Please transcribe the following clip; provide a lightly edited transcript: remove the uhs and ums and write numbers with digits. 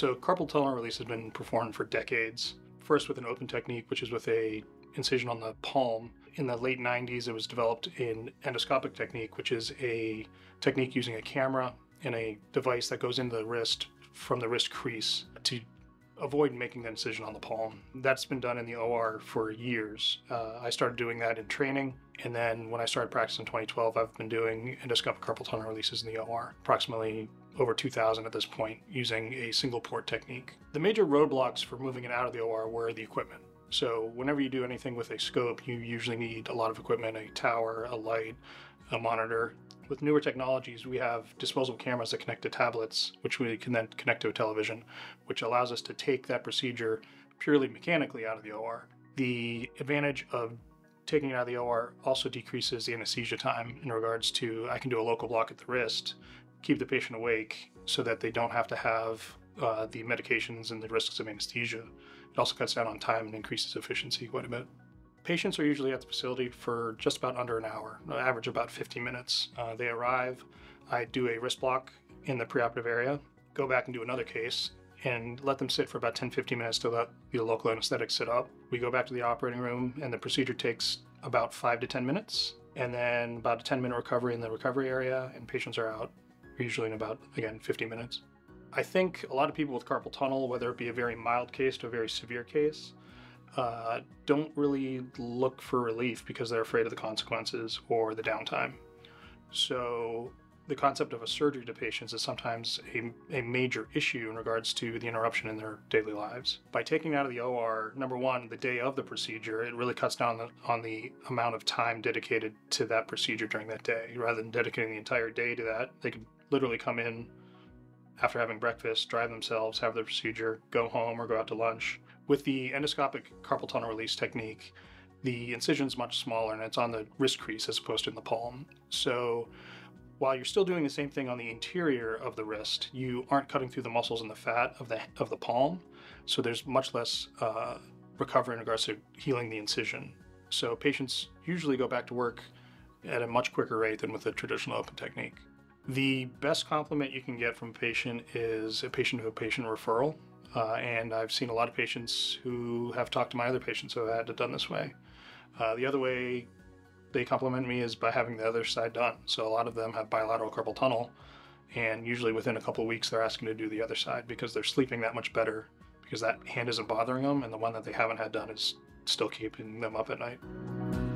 So carpal tunnel release has been performed for decades. First with an open technique, which is with a incision on the palm. In the late 90s, it was developed an endoscopic technique, which is a technique using a camera and a device that goes into the wrist from the wrist crease to avoid making the incision on the palm. That's been done in the OR for years. I started doing that in training, and then when I started practicing in 2012, I've been doing endoscopic carpal tunnel releases in the OR, approximately over 2,000 at this point, using a single port technique. The major roadblocks for moving it out of the OR were the equipment. So whenever you do anything with a scope, you usually need a lot of equipment, a tower, a light, a monitor. With newer technologies, we have disposable cameras that connect to tablets, which we can then connect to a television, which allows us to take that procedure purely mechanically out of the OR. The advantage of taking it out of the OR also decreases the anesthesia time in regards to, I can do a local block at the wrist, keep the patient awake so that they don't have to have the medications and the risks of anesthesia. It also cuts down on time and increases efficiency quite a bit. Patients are usually at the facility for just about under an hour, on average about 50 minutes. They arrive, I do a wrist block in the preoperative area, go back and do another case, and let them sit for about 10-15 minutes to let the local anesthetic sit up. We go back to the operating room, and the procedure takes about 5 to 10 minutes, and then about a 10-minute recovery in the recovery area, and patients are out, usually in about, again, 50 minutes. I think a lot of people with carpal tunnel, whether it be a very mild case to a very severe case, don't really look for relief because they're afraid of the consequences or the downtime. So the concept of a surgery to patients is sometimes a major issue in regards to the interruption in their daily lives. By taking it out of the OR, number one, the day of the procedure, it really cuts down on the amount of time dedicated to that procedure during that day. Rather than dedicating the entire day to that, they could literally come in after having breakfast, drive themselves, have their procedure, go home or go out to lunch. With the endoscopic carpal tunnel release technique, the incision's much smaller and it's on the wrist crease as opposed to in the palm. So while you're still doing the same thing on the interior of the wrist, you aren't cutting through the muscles and the fat of the palm. So there's much less recovery in regards to healing the incision. So patients usually go back to work at a much quicker rate than with the traditional open technique. The best compliment you can get from a patient is a patient-to-patient referral, and I've seen a lot of patients who have talked to my other patients who have had it done this way. The other way they compliment me is by having the other side done. So a lot of them have bilateral carpal tunnel, and usually within a couple of weeks they're asking to do the other side because they're sleeping that much better because that hand isn't bothering them, and the one that they haven't had done is still keeping them up at night.